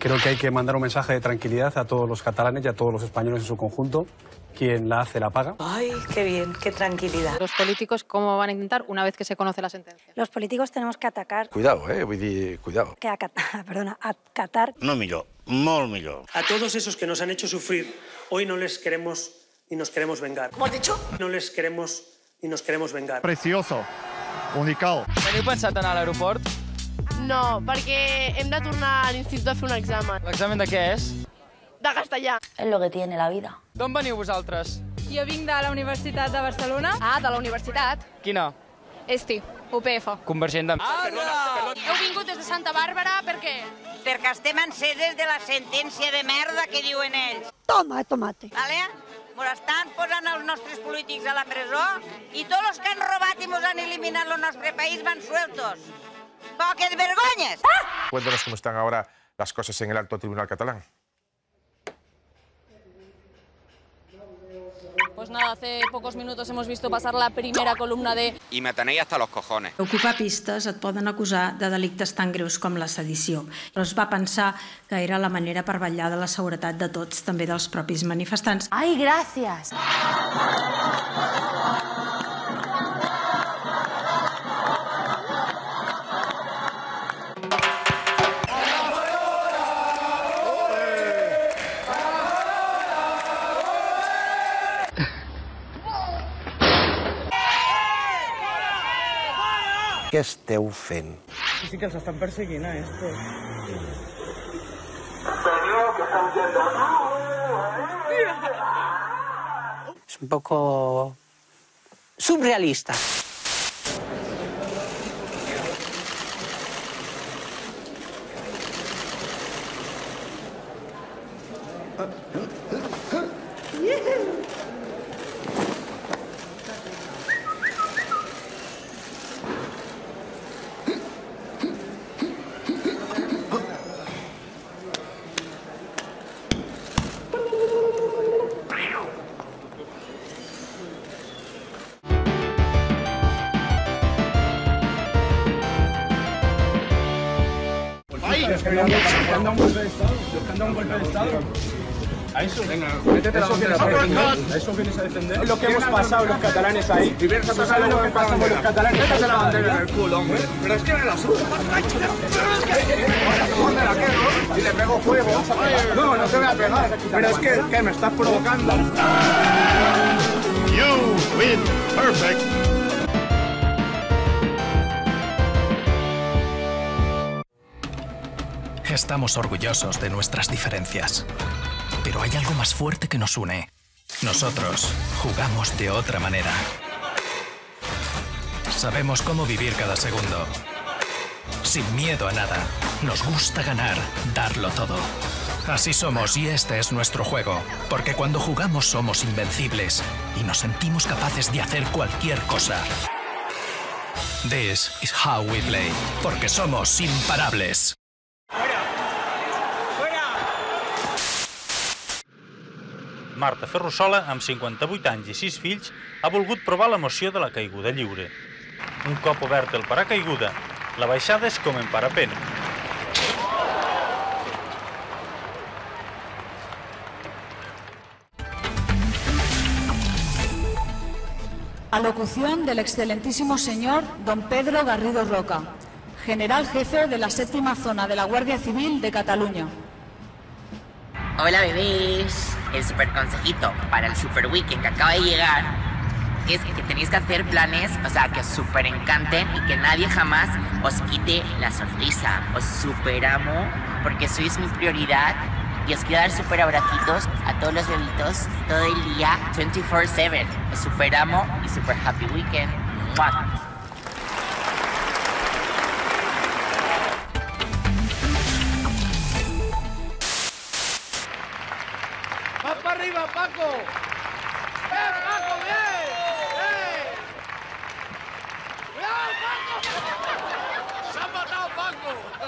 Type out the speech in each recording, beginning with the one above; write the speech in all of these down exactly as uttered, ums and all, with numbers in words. Creo que hay que mandar un mensaje de tranquilidad a todos los catalanes y a todos los españoles en su conjunto. Quien la hace, la paga. Ay, qué bien, qué tranquilidad. Los políticos, ¿cómo van a intentar una vez que se conoce la sentencia? Los políticos tenemos que atacar... Cuidado, eh, vull dir, cuidado. Que acatar, perdona, acatar... No millor, molt millor. A todos esos que nos han hecho sufrir, hoy no les queremos y nos queremos vengar. ¿Cómo has dicho? No les queremos y nos queremos vengar. Precioso, unical. Teniu pensat anar a l'aeroport? No, perquè hem de tornar a l'institut a fer un examen. L'examen de què és? De castellà. Es lo que tiene la vida. D'on veniu vosaltres? Jo vinc de la Universitat de Barcelona. Ah, de la universitat. Quina? Esti, U P F. Convergent de... Ara! Heu vingut des de Santa Bàrbara per què? Perquè estem enceses de la sentència de merda que diuen ells. Toma, tomate. Vale? Mos estan posant els nostres polítics a la presó i tots els que han robat i mos han eliminat el nostre país van sueltos. Poques vergonyes! Ah! Cuéntanos cómo están ahora las cosas en el alto tribunal catalán. Pues nada, hace pocos minutos hemos visto pasar la primera columna de... Y me tenéis hasta los cojones. Ocupar pistes et poden acusar de delictes tan greus com la sedició. Però es va pensar que era la manera per vetllar de la seguretat de tots, també dels propis manifestants. Ai, gràcies! Què esteu fent? Sí que els estan perseguint, a estos. És un poco... surrealista. A eso, venga, métete la bandera. A eso vienes a defender. Es lo que hemos pasado los catalanes ahí. Tú sabes lo que pasa con los catalanes. Métete la bandera en el culo, hombre. Pero es que me la subo. Ponte la quedo y le pego fuego. No, no te voy a pegar. Pero es que, ¿qué? Me estás provocando. You win. Perfect. Estamos orgullosos de nuestras diferencias, pero hay algo más fuerte que nos une. Nosotros jugamos de otra manera. Sabemos cómo vivir cada segundo. Sin miedo a nada, nos gusta ganar, darlo todo. Así somos y este es nuestro juego, porque cuando jugamos somos invencibles y nos sentimos capaces de hacer cualquier cosa. This is how we play, porque somos imparables. Marta Ferrusola, amb cinquanta-vuit anys i sis fills, ha volgut provar l'emoció de la caiguda lliure. Un cop obert el paracaiguda, la baixada és com en parapent. Alocución del excelentísimo señor don Pedro Garrido Roca, general jefe de la séptima zona de la Guàrdia Civil de Catalunya. Hola, bebés. El super consejito para el super weekend que acaba de llegar es que tenéis que hacer planes, o sea, que os super encanten y que nadie jamás os quite la sonrisa. Os super amo porque sois mi prioridad y os quiero dar super abracitos a todos los bebitos todo el día veinticuatro siete. Os super amo y super happy weekend. ¡Mua! ¡Arriba, Paco! ¡Eh, Paco, bien! ¡Eh! ¡Cuidado, Paco! ¡Se ha matado, Paco!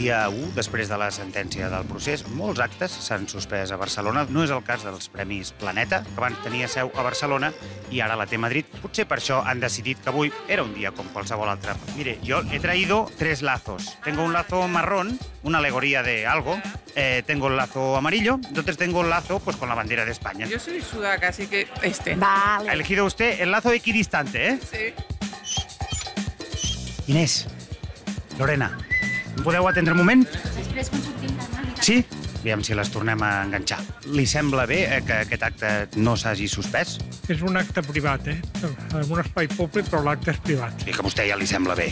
dia u, després de la sentència del procés, molts actes s'han suspès a Barcelona. No és el cas dels Premis Planeta, que abans tenia seu a Barcelona i ara la té a Madrid. Potser per això han decidit que avui era un dia com qualsevol altre. Mire, yo he traído tres lazos. Tengo un lazo marrón, una alegoría de algo. Eh, tengo el lazo amarillo, entonces tengo el lazo pues con la bandera de España. Yo soy sudaca, así que este. Vale. Ha elegido usted el lazo equidistante, ¿eh? Sí. Inés, Lorena, em podeu atendre un moment? Després consultim la mànica. Sí? Aviam si les tornem a enganxar. Li sembla bé eh, que aquest acte no s'hagi suspès? És un acte privat, eh? En un espai públic, però l'acte és privat. I que a vostè ja li sembla bé.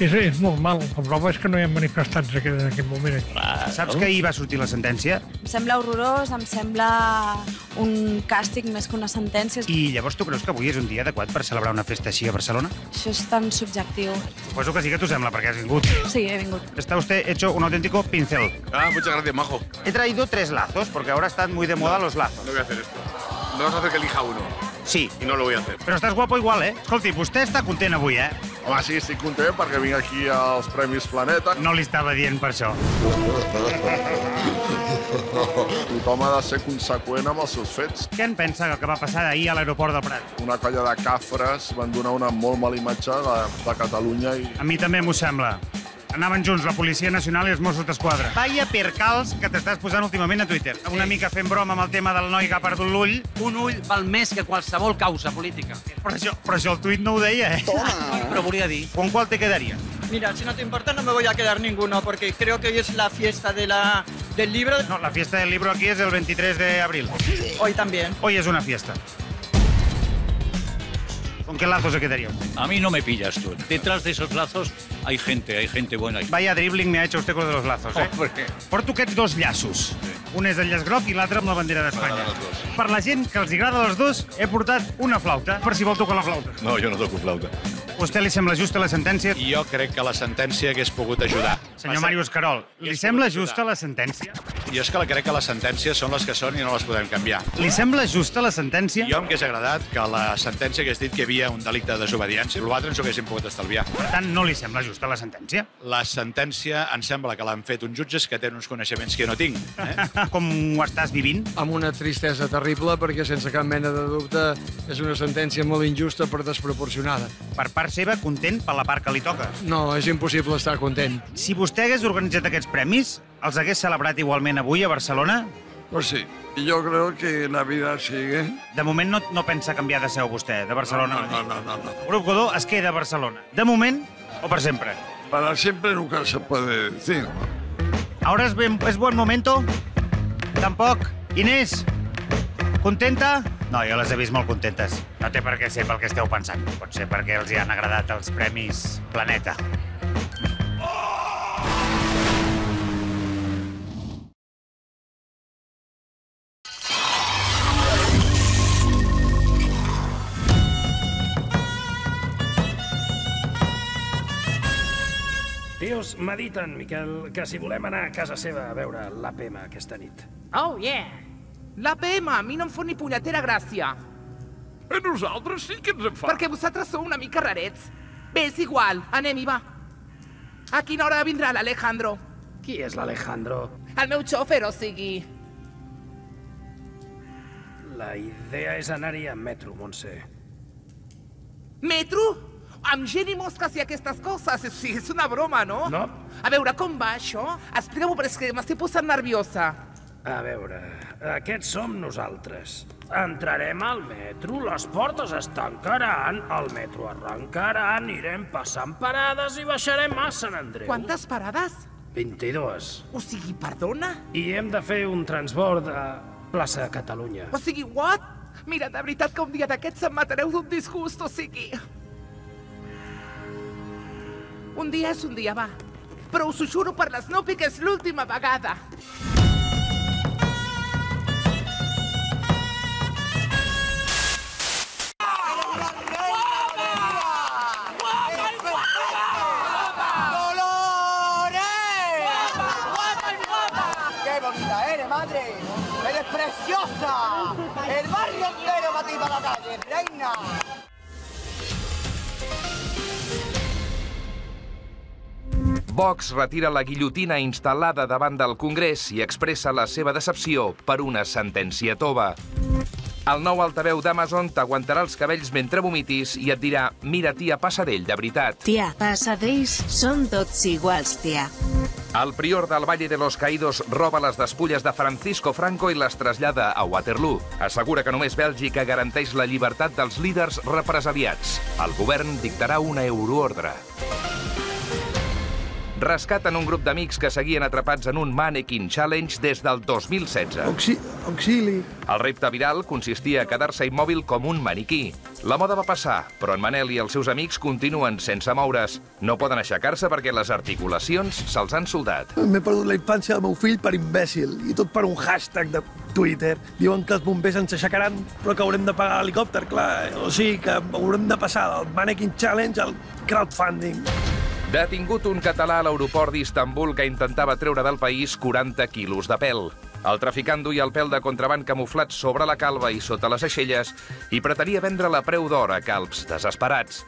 És, és molt mal. La prova és que no hi ha manifestants en aquest, en aquest moment. Claro. Saps que ahir va sortir la sentència? Em sembla horrorós, em sembla un càstig més que una sentència. I llavors tu creus que avui és un dia adequat per celebrar una festa així a Barcelona? Això és tan subjectiu. Suposo que sí que t'ho sembla, perquè has vingut. Sí, he vingut. Está usted hecho un auténtico pincel. Ah, muchas gracias, majo. He traído tres lazos, porque ahora están muy de moda no, los lazos. No voy a hacer esto. No vas a hacer que elija uno. Sí. Y no lo voy a hacer. Pero estás guapo igual, ¿eh? Escolti, vostè està content avui, eh? Home, sí, estic content perquè vinc aquí als Premis Planeta. No li estava dient per això. Tothom ha de ser conseqüent amb els seus fets. Què en pensa que va passar ahir a l'aeroport del Prat? Una colla de cafres van donar una molt mala imatge de, de Catalunya i... A mi també m'ho sembla. Anaven junts la Policia Nacional i els Mossos d'Esquadra. Vaya percals que t'estàs posant últimament a Twitter. Sí. Una mica fent broma amb el tema del noi que ha perdut l'ull. Un ull val més que qualsevol causa política. Però això, però això el tuit no ho deia, eh? Toma. Però volia dir... ¿Con cuál te quedaría? Mira, si no te importa, no me voy a quedar ninguno, porque creo que hoy es la fiesta de la... del libro. No, la fiesta del libro aquí es el veintitrés de abril. Sí. Hoy también. Hoy es una fiesta. ¿Con qué lazos se quedaría usted? A mí no me pillas tú. Detrás de esos lazos hay gente, hay gente buena. Vaya dribbling me ha hecho usted con los lazos, eh? Oh, per què? Porto aquests dos llaços. Sí. Un és el llaç groc i l'altre amb la bandera d'Espanya. Per la gent que els agrada els dos, he portat una flauta, per si vol tocar la flauta. No, jo no toco flauta. A vostè li sembla justa la sentència? Jo crec que la sentència hagués pogut ajudar. Senyor Màrius Carol, li sembla justa la sentència? Jo és que crec que les sentències són les que són i no les podem canviar. Li sembla justa la sentència? Jo em hagués agradat que la sentència hagués dit que hi havia un delicte de desobediència. L'altre ens ho haguéssim pogut estalviar. Per tant, no li sembla justa la sentència? La sentència em sembla que l'han fet uns jutges que tenen uns coneixements que jo no tinc. Eh? Com ho estàs vivint? Amb una tristesa terrible, perquè sense cap mena de dubte és una sentència molt injusta però desproporcionada. Per part seva, content per la part que li toca. No, és impossible estar content. Si vostè hagués organitzat aquests premis, els hagués celebrat igualment avui a Barcelona? Pues sí. Yo creo que la vida sigue. De moment no, no pensa canviar de seu vostè, de Barcelona. No, no, no, no. Grup Godó es queda a Barcelona. De moment o per sempre? Para siempre nunca se puede decir. Ahora es, ben, es buen momento? Tampoc. Inés, contenta? No, jo les he vist molt contentes. No té per què ser pel que esteu pensant. Pot ser perquè els hi han agradat els Premis Planeta. Tios, m'ha dit en Miquel que si volem anar a casa seva a veure l'A P M aquesta nit. Oh, yeah! L'A P M a mi no em fa ni punyetera gràcia. A nosaltres sí que ens en fa. Perquè vosaltres sou una mica rarets. Bé, és igual. Anem-hi, va. A quina hora vindrà l'Alejandro? Qui és l'Alejandro? El meu xòfer, o sigui... La idea és anar-hi amb metro, Montse. Metro? Amb gent i mosques i aquestes coses. O sigui, és una broma, no? No. A veure, com va això? Explica-m'ho, però és que m'estic posant nerviosa. A veure, aquests som nosaltres. Entrarem al metro, les portes es tancaran, el metro arrencarà, anirem passant parades i baixarem a Sant Andreu. Quantes parades? vint-i-dues. O sigui, perdona? I hem de fer un transbord a plaça de Catalunya. O sigui, what? Mira, de veritat que un dia d'aquests em matareu d'un disgust, o sigui... Un dia és un dia, va. Però us ho juro per les Snoopy que és l'última vegada. ¡Preciosa! ¡El barrio entero para ti, para la calle, reina! Vox retira la guillotina instal·lada davant del Congrés i expressa la seva decepció per una sentència tova. El nou altaveu d'Amazon t'aguantarà els cabells mentre vomitis i et dirà «Mira, tia Passadell, de veritat». Tia, Passadells són tots iguals, tia. El prior del Valle de los Caídos roba les despulles de Francisco Franco i les trasllada a Waterloo. Assegura que només Bèlgica garanteix la llibertat dels líders represaliats. El govern dictarà una euroordre. Rescaten un grup d'amics que seguien atrapats en un Mannequin Challenge des del dos mil setze. Auxi... auxili. El repte viral consistia a quedar-se immòbil com un maniquí. La moda va passar, però en Manel i els seus amics continuen sense moure's. No poden aixecar-se perquè les articulacions se'ls han soldat. M'he perdut la infància del meu fill per imbècil, i tot per un hashtag de Twitter. Diuen que els bombers ens aixecaran, però que haurem de pagar l'helicòpter, clar. O sigui que haurem de passar del Mannequin Challenge al crowdfunding. Detingut un català a l'aeroport d'Istanbul que intentava treure del país quaranta quilos de pèl. El traficant duia el pèl de contraban camuflat sobre la calva i sota les aixelles i pretenia vendre-la a preu d'or a calbs desesperats.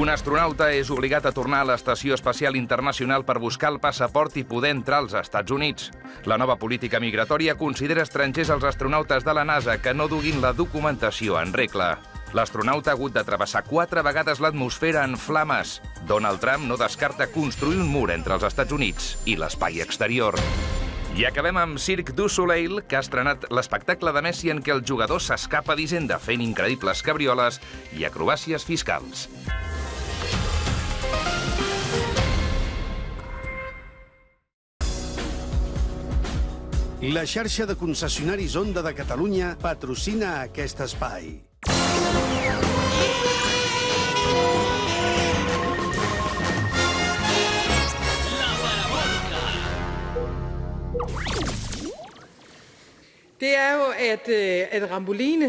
Un astronauta és obligat a tornar a l'Estació Espacial Internacional per buscar el passaport i poder entrar als Estats Units. La nova política migratòria considera estrangers als astronautes de la NASA que no duguin la documentació en regla. L'astronauta ha hagut de travessar quatre vegades l'atmosfera en flames. Donald Trump no descarta construir un mur entre els Estats Units i l'espai exterior. I acabem amb Cirque du Soleil, que ha estrenat l'espectacle de Messi en què el jugador s'escapa d'Hisenda fent increïbles cabrioles i acrobàcies fiscals. La xarxa de concessionaris Onda de Catalunya patrocina aquest espai. Det er jo, at, at Ramboline,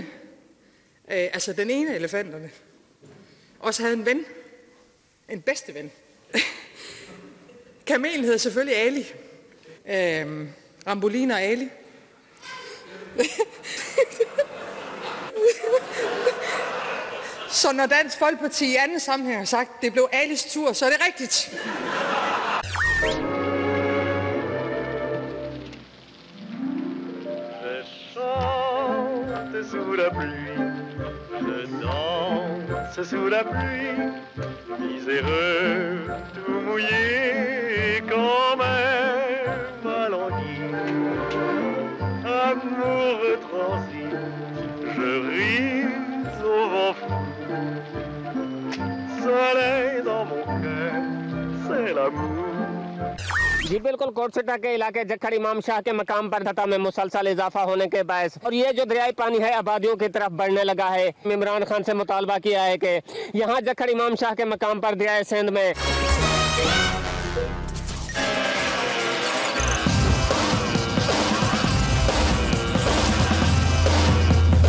altså den ene af elefanterne, også havde en ven. En bedste ven. Kamelen hedder selvfølgelig Ali. Øhm, Ramboline og Ali. Så når Dansk Folkeparti i anden sammenhæng har sagt, at det blev Alis tur, så er det rigtigt. Sous la pluie, je danse sous la pluie, miséreux, tout mouillé, quand même à l'ennui. Amour transi, je ris au vent fou, soleil dans mon cœur, c'est l'amour. जी बिल्कुल कोटसेटा के इलाके जखड़ इमाम शाह के मकाम पर धता में मुसलसल इजाफा होने के बायस और ये जो दरियाई पानी है आबादियों की तरफ बढ़ने लगा है। इमरान खान से मुतालबा किया है कि यहाँ जखड़ इमाम शाह के मकाम पर दरियाए सिंध में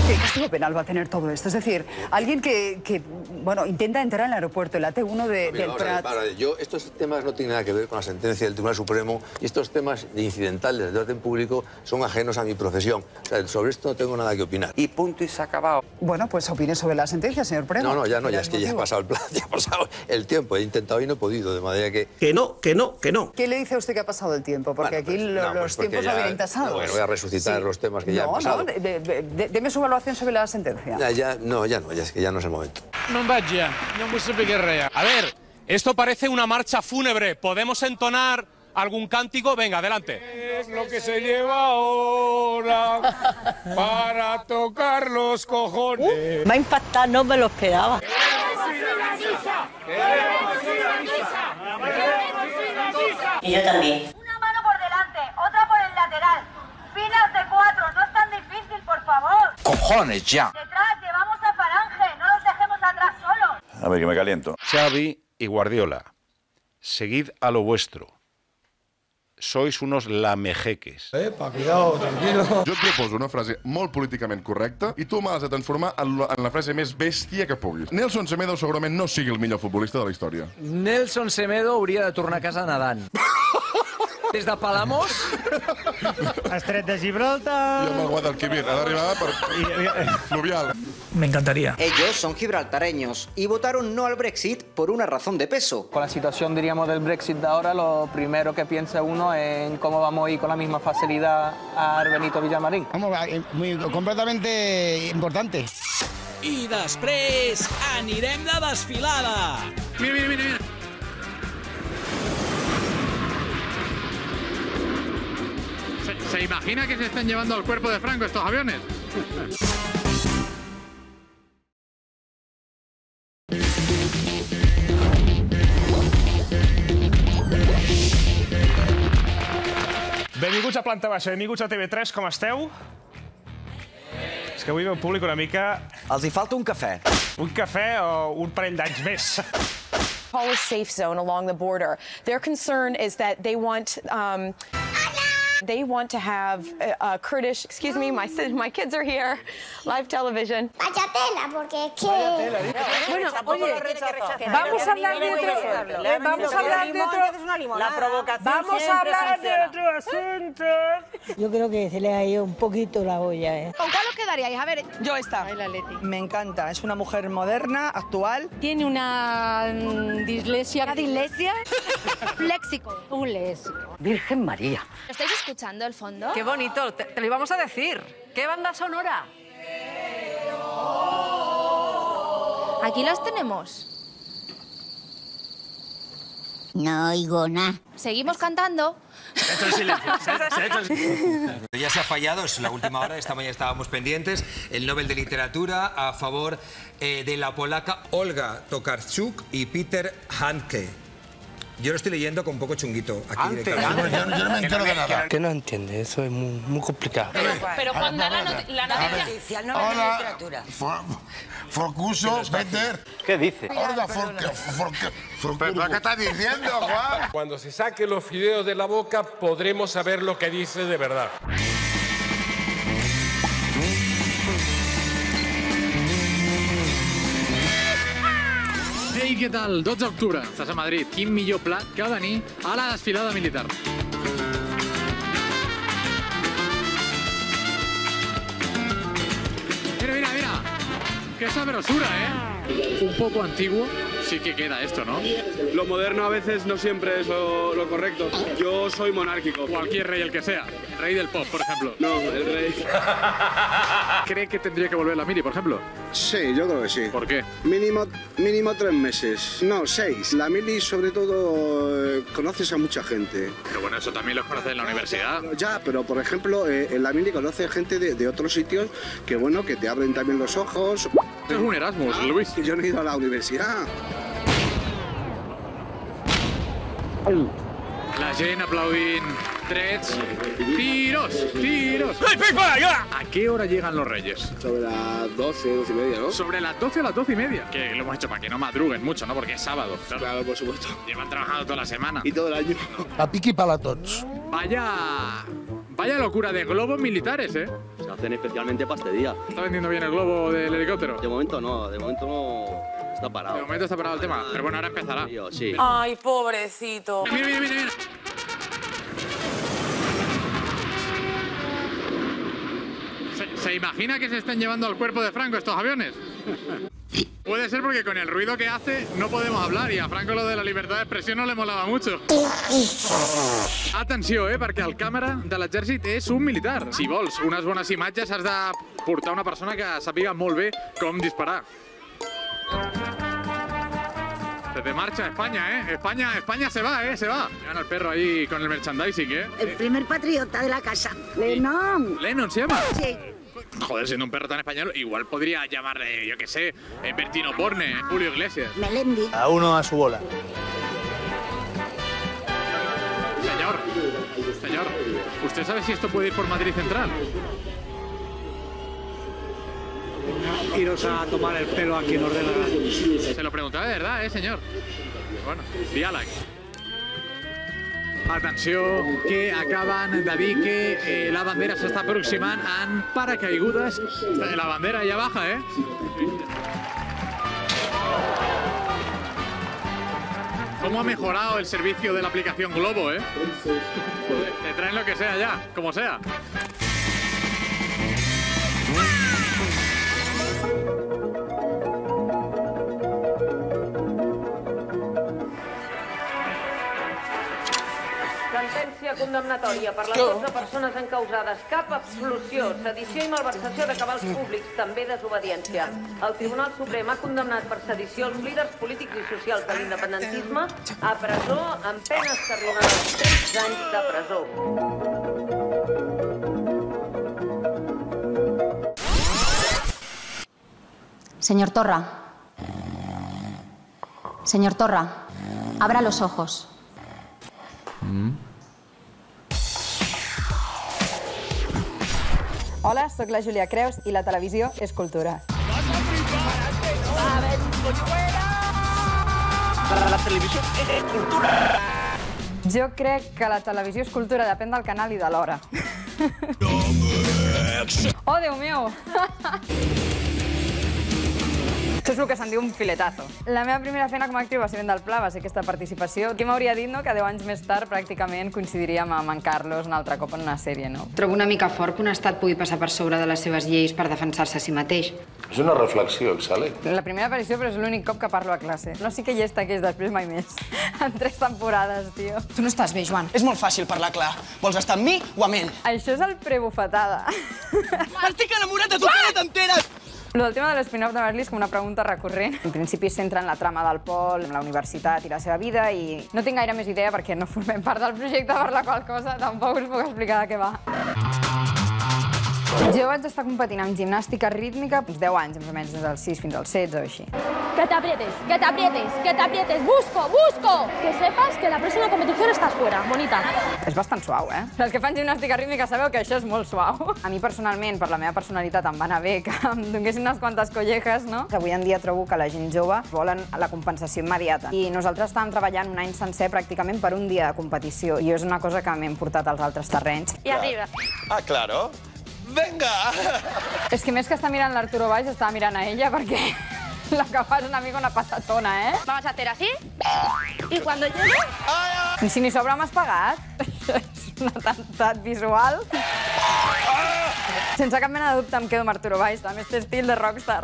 ¿Qué castigo penal va a tener todo esto? Es decir, alguien que, que bueno, intenta entrar al aeropuerto, el A T uno de, Mira, del ahora, Prat... Ahora, yo, estos temas no tienen nada que ver con la sentencia del Tribunal Supremo y estos temas de incidentales de orden público son ajenos a mi profesión. O sea, sobre esto no tengo nada que opinar. Y punto y se ha acabado. Bueno, pues opine sobre la sentencia, señor Premo. No, no, ya no, ya es que ya ha pasado el plan, ya ha pasado el tiempo. He intentado y no he podido, de manera que... Que no, que no, que no. ¿Qué le dice a usted que ha pasado el tiempo? Porque bueno, pues, aquí no, los pues porque tiempos ya, no vienen tasados. No, bueno, voy a resucitar sí. los temas que no, ya han pasado. No, no, de, de, de, deme su valor sobre la sentencia. Ya, ya, no, ya no, ya es que ya no es el momento. No vaya, no me supe qué rea. A ver, esto parece una marcha fúnebre. ¿Podemos entonar algún cántico? Venga, adelante. ¿Qué es lo que se lleva ahora para tocar los cojones? Uh, me ha impactado, no me lo esperaba. ¡Queremos ir a misa! ¡Queremos ir a misa! ¡Queremos ir a misa! Y yo también. Una mano por delante, otra por el lateral. Filas de cuatro, no es tan difícil, por favor. ¡Cojones ya! Detrás, llevamos a Falange, no los dejemos atrás solos. A ver, que me caliento. Xavi y Guardiola, seguid a lo vuestro. Sois unos lamejeques. Epa, cuidado, tranquilo. Jo et proposo una frase molt políticament correcta i tu m'has de transformar en la, en la frase més bèstia que puguis. Nelson Semedo segurament no sigui el millor futbolista de la història. Nelson Semedo hauria de tornar a casa nedant. Des de Palamos... Estret de Gibraltar... I amb el Guadalquivir. Ha d'arribar per... Fluvial. Me encantaría. Ellos son gibraltareños y votaron no al Brexit por una razón de peso. Con la situación, diríamos, del Brexit de ahora, lo primero que piensa uno es en cómo vamos a ir con la misma facilidad a Benito Villamarín. Vamos, muy, completamente importante. I després anirem de desfilada. Mira, mira, mira, mira. ¿Se, se imagina que se están llevando el cuerpo de Franco estos aviones? Benvinguts a Planta Baixa, benvinguts a T V tres, com esteu? És que avui ve el públic una mica... Els hi falta un cafè. Un cafè o un parell d'anys més. Pol is safe zone along the border. Their concern is that they want... Um, they want to have uh, Kurdish... Excuse me, my, my kids are here. Live television. Vaya tela, porque es que... Bueno, oye, vamos a hablar de otro... Vamos a hablar de otro... La provocación Vamos a hablar de otro asunto. Yo creo que se le ha ido un poquito la olla, ¿eh? ¿Con cuál os quedaríais? A ver, yo esta. Ay, la Leti. Me encanta. Es una mujer moderna, actual. Tiene una... dislesia. ¿Una dislesia? Léxico. Un léxico. Virgen María. ¿Lo estáis escuchando el fondo? Qué bonito. Te, te lo íbamos a decir. ¿Qué banda sonora? Aquí las tenemos. No oigo nada. Seguimos cantando. Se ha hecho el silencio. Se ha, se ha hecho el silencio. Ya se ha fallado, es la última hora, esta mañana estábamos pendientes. El Nobel de Literatura a favor eh, de la polaca Olga Tokarczuk y Peter Handke. Yo lo estoy leyendo con un poco chunguito. Aquí antes, antes. Yo, yo no me entero de nada. ¿Qué no entiende? Eso es muy, muy complicado. Pero, pero cuando da la, not la noticia, el Nobel de Literatura. Forcuso, Peter. ¿Qué dice? Olga, ¿pero qué estás diciendo, Juan? Cuando se saquen los fideos de la boca, podremos saber lo que dice de verdad. Ei, què tal? dotze d'octubre, estàs a Madrid. Quin millor pla que venir a la desfilada militar. Mira, mira, mira. Qué sabrosura, ¿eh? Un poco antiguo sí que queda esto, ¿no? Lo moderno a veces no siempre es lo, lo correcto. Yo soy monárquico. Cualquier rey, el que sea. El rey del pop, por ejemplo. No, el rey... ¿Cree que tendría que volver la mili, por ejemplo? Sí, yo creo que sí. ¿Por qué? Mínimo, mínimo tres meses. No, seis. La mili, sobre todo, eh, conoces a mucha gente. Pero bueno, eso también los conoces en la universidad. Ya, pero por ejemplo, eh, en la mili conoces gente de, de otros sitios que, bueno, que te abren también los ojos. Es un Erasmus, Luis. Yo no he ido a la universidad. La gent aplaudint, trets, tiros, tiros. ¿A qué hora llegan los reyes? Sobre las doce, doce y media, ¿no? Sobre las doce o las doce y media. Que lo hemos hecho para que no madruguen mucho, ¿no? Porque es sábado. Claro, claro, por supuesto. Llevan trabajando toda la semana. Y todo el año. A piqui para tots. Vaya... Vaya locura de globos militares, ¿eh? Se hacen especialmente para este día. ¿Está vendiendo bien el globo del helicóptero? De momento no, de momento no... Está parado. De momento está parado el tema, pero bueno, ahora empezará. Sí. Ay, pobrecito. Mira, mira, mira, mira. ¿Se, ¿Se imagina que se están llevando al cuerpo de Franco estos aviones? Puede ser porque con el ruido que hace no podemos hablar y a Franco lo de la libertad de expresión no le molaba mucho. Atenció, eh, perquè el càmera de l'exèrcit és un militar. Si vols unes bones imatges has de portar una persona que sàpiga molt bé com disparar. Desde marcha España, ¿eh? España, España se va, ¿eh? Se va. Llevan al perro ahí con el merchandising, ¿eh? El primer patriota de la casa. Lennon. ¿Lennon se llama? Sí. Joder, siendo un perro tan español, igual podría llamarle, yo qué sé, Bertino Borne, Julio Iglesias. Melendi. A uno a su bola. Señor, señor, ¿usted sabe si esto puede ir por Madrid Central? Iros a tomar el pelo a quien nos dé la gana. Se lo preguntaba de verdad, ¿eh, señor? Bueno, diàleg. Atenció, que acaben de dir que eh, la bandera s'està aproximant en paracaigudes. La bandera allà baja, ¿eh? ¿Cómo ha mejorado el servicio de la aplicación Globo, eh? Te traen lo que sea ya, como sea. Thank you. condemnatòria per les dotze persones encausades. Cap absolució, sedició i malversació de cabals públics, també desobediència. El Tribunal Suprem ha condemnat per sedició els líders polítics i socials de l'independentisme a presó amb penes que arriben als tretze anys de presó. Señor Torra. Señor Torra, abra los ojos. Mm. Hola, soc la Júlia Creus i la televisió és cultura. La televisió és cultura. Jo crec que la televisió és cultura, depèn del canal i de l'hora. Oh, Déu meu! Això és el que se'n diu un filetazo. La meva primera feina com a actriu va ser vendre el pla, va ser aquesta participació. Qui m'hauria dit que deu anys més tard pràcticament coincidiríem amb en Carlos un altre cop en una sèrie, no? Trobo una mica fort que un estat pugui passar per sobre de les seves lleis per defensar-se a si mateix. És una reflexió excel·lent. La primera aparició, però és l'únic cop que parlo a classe. No sé què llesta que és després mai més. En tres temporades, tio. Tu no estàs bé, Joan. És molt fàcil parlar clar. Vols estar amb mi o amb ell? Això és el prebufetada. M'estic enamorat de tu, que no t'enteres! El tema de l'espin-off de Merlí és com una pregunta recurrent. En principi es centra en la trama del Pol, en la universitat i la seva vida, i no tinc gaire més idea perquè no formem part del projecte per la qual cosa tampoc us puc explicar de què va. Jo vaig estar competint amb gimnàstica rítmica uns deu anys, més o menys, des dels sis fins als setze o així. Que t'aprietes, que t'aprietes, que t'aprietes, busco, busco! Que sepas que la pròxima competició estàs fora, bonita. És bastant suau, eh? Els que fan gimnàstica rítmica sabeu que això és molt suau. A mi personalment, per la meva personalitat, em va anar bé que em donguessin unes quantes collejas, no? Avui en dia trobo que la gent jove volen la compensació immediata. I nosaltres estàvem treballant un any sencer pràcticament per un dia de competició. I és una cosa que m'hem portat als altres terrenys. I arriba. Ah, claro. Venga! És que més que estar mirant l'Arturó Baix, estava mirant a ella perquè la que fa és una mica una patatona, eh? Vamos a hacer así. Y cuando llegue... Si ni sobra m'has pagat. És un atemptat visual. Sense cap mena de dubte em quedo amb Arturó Baix, amb este estil de rockstar.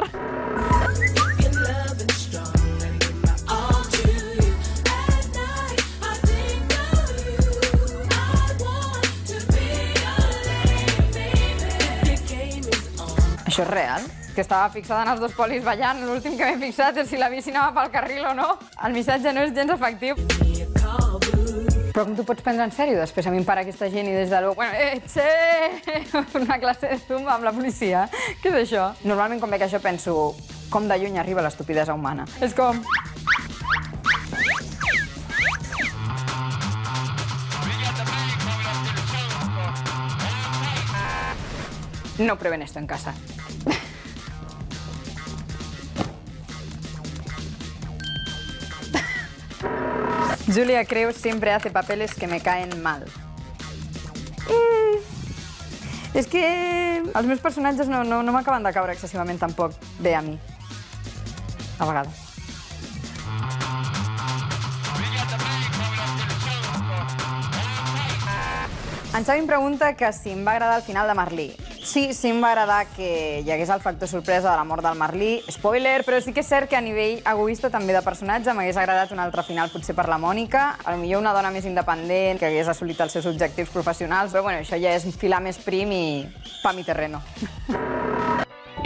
Això és real? Que estava fixada en els dos polis ballant, l'últim que m'he fixat és si la bici anava pel carril o no. El missatge no és gens efectiu. Però com t'ho pots prendre en sèrio? Després a mi em para aquesta gent i des de l'ou... Bueno, eh, txee! Una classe de zumba amb la policia. Què és això? Normalment, quan veig això, penso... Com de lluny arriba l'estupidesa humana. És com... No prueben esto en casa. Júlia Creus siempre hace papeles que me caen mal. Mm. És que els meus personatges no, no, no m'acaben de caure excessivament tampoc bé a mi. A vegades. En Xavi em pregunta que si em va agradar el final de Merlí. Sí, sí em va agradar que hi hagués el factor sorpresa de la mort del Merlí. Spoiler, però sí que és cert que a nivell egoista també de personatge m'hagués agradat un altre final potser per la Mònica, potser una dona més independent que hagués assolit els seus objectius professionals, però bueno, això ja és filar més prim i pa mi terreno.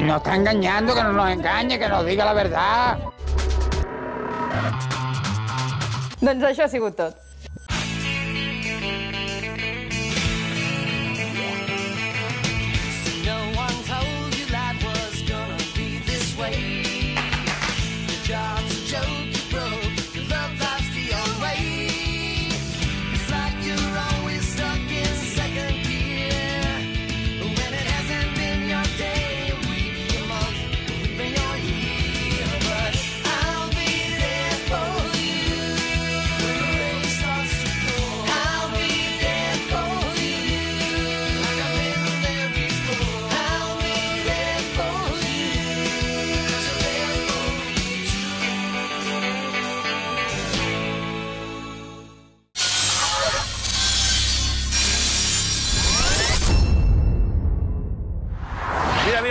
No está engañando, que no nos engañe, que nos diga la verdad. Doncs això ha sigut tot.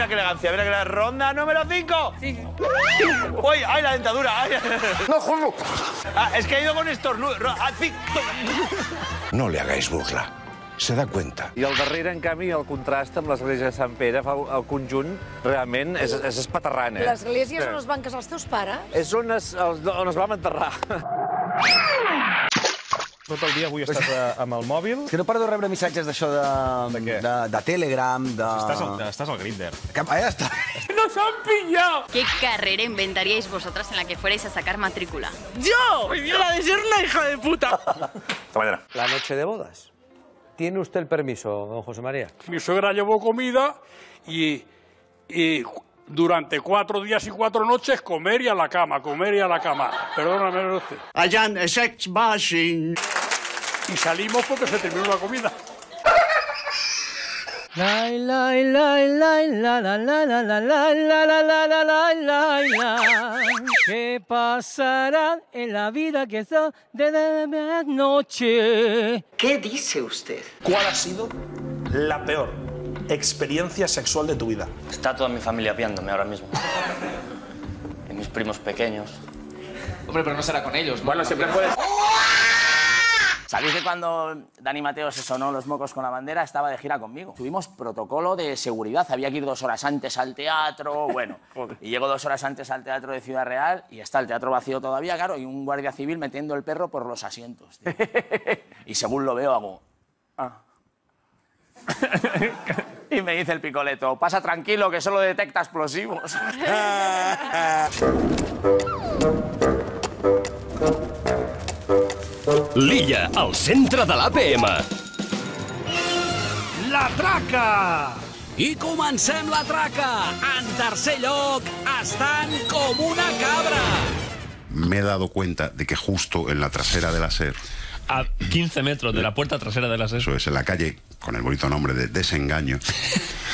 mira qué elegancia, mira qué elegancia. Ronda número cinco. Sí. Uy, ay, la dentadura. Ay. No, Julio. Ah, es que ha ido con estornudo. No le hagáis burla. Se da cuenta. I al darrere, en canvi, el contrast amb l'església de Sant Pere, el conjunt realment és espaterrant, eh? L'església és on es van casar els teus pares? És on es vam enterrar. Tot el dia avui estàs amb el mòbil. És que no paro de rebre missatges d'això de Telegram, de... Estàs al Grindr. ¡Nos han pillado! ¿Qué carrera inventaríais vosotras en la que fuerais a sacar matrícula? ¡Yo! ¡La de ser una hija de puta! Hasta mañana. La noche de bodas. ¿Tiene usted el permiso, don José María? Mi suegra llevó comida y, y durante cuatro días y cuatro noches comer y a la cama, comer y a la cama. Perdóname usted. Allá en sex bashing. Y salimos porque se terminó la comida. Lai, lai, lai, lai, la, la, la, la, la, la, la, la, la, la, la, la, la. ¿Qué pasará en la vida que está desde medianoche? ¿Qué dice usted? ¿Cuál ha sido la peor experiencia sexual de tu vida? Está toda mi familia viéndome ahora mismo. Y mis primos pequeños. Hombre, pero no será con ellos. Bueno, siempre puedes... ¿Sabéis que cuando Dani Mateo se sonó los mocos con la bandera estaba de gira conmigo? Tuvimos protocolo de seguridad, había que ir dos horas antes al teatro, bueno. Y llego dos horas antes al teatro de Ciudad Real y está el teatro vacío todavía, claro, y un guardia civil metiendo el perro por los asientos. Tío. Y según lo veo hago... Ah. Y me dice el picoleto, pasa tranquilo que solo detecta explosivos. L'Illa, al centre de l'A P M. La traca! I comencem la traca. En tercer lloc, estan com una cabra. Me he dado cuenta de que justo en la trasera de la S E R... A quince metros de la puerta trasera de la S E R. Eso es, en la calle, con el bonito nombre de Desengaño.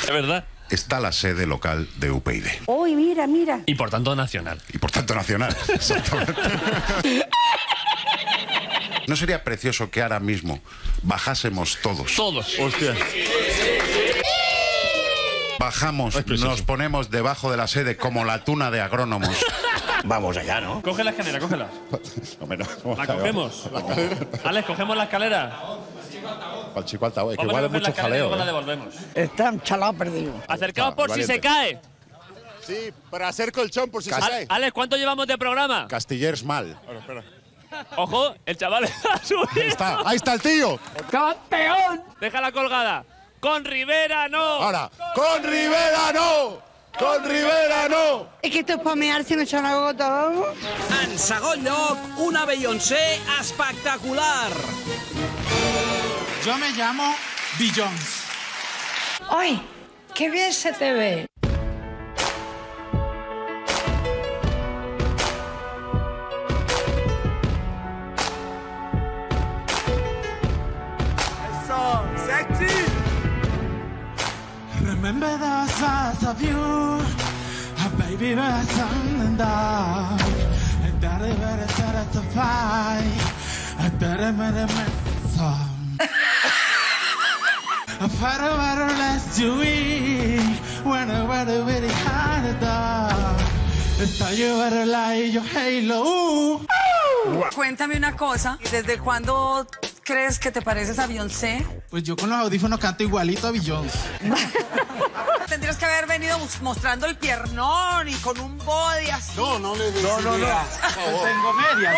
Es verdad. Está la sede local de U P F. Uy, mira, mira. Y por tanto nacional. Y por tanto nacional, exactamente. ¿No sería precioso que ahora mismo bajásemos todos? Todos. Hostia. Bajamos, nos ponemos debajo de la sede como la tuna de agrónomos. Vamos allá, ¿no? Coge la escalera, cógela. La cogemos. Alex, cogemos la escalera. Al chico altavoz, que igual es mucho jaleo. Está un chalado perdido. Acercaos por si se cae. Sí, para hacer colchón por si se cae. Alex, ¿cuánto llevamos de programa? Castillers mal. Bueno, espera. Ojo, el chaval está subido. Ahí está, ahí está el tío. ¡Campeón! Déjala colgada. Con Rivera no. Ahora, con Rivera no. Con Rivera no. Es que esto es para mearse no echar una gota, vamos. En segon lloc, una Beyoncé espectacular. Yo me llamo Beyoncé. ¡Ay! ¡Qué bien se te ve! Remember the sight of you, a baby birth and dark, and that is where it started to fly, a better better song. A better better less you eat, when I went away behind the dark, it's how you better like your halo. Cuéntame una cosa, ¿desde cuándo crees que te pareces a Beyoncé? Pues yo con los audífonos canto igualito a Beyoncé. Tendrías que haber venido mostrando el piernón y con un body así. No, no le digo. No, no, no. No tengo medias.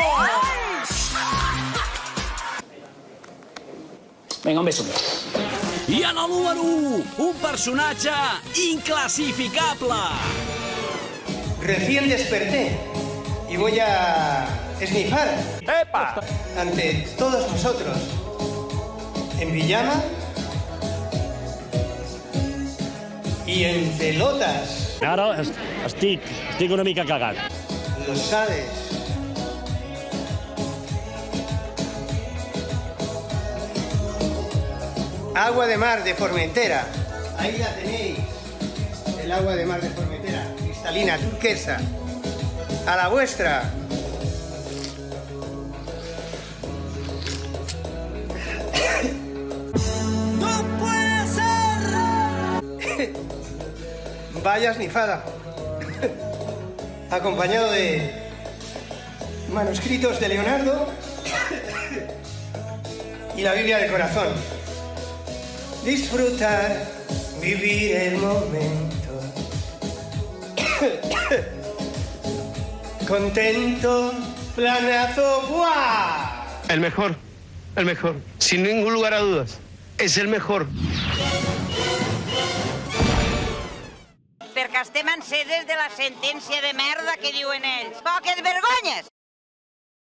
Vinga, un beso. I en el número u, un personatge inclassificable. Recién desperté y voy a esnifar. ¡Epa! Ante todos nosotros. En pijama y en pelotas. Claro, estic, estic una mica cagat. Lo sabes. Agua de mar de Formentera. Ahí la tenéis. El agua de mar de Formentera. Cristalina, turquesa. A la vuestra. Vaya esnifada. Acompañado de manuscritos de Leonardo y la Biblia del corazón. Disfrutar, vivir el momento. Contento, planazo, ¡buah! El mejor, el mejor, sin ningún lugar a dudas, es el mejor. Perquè estem en ceses de la sentència de merda que diuen ells. Poques vergonyes!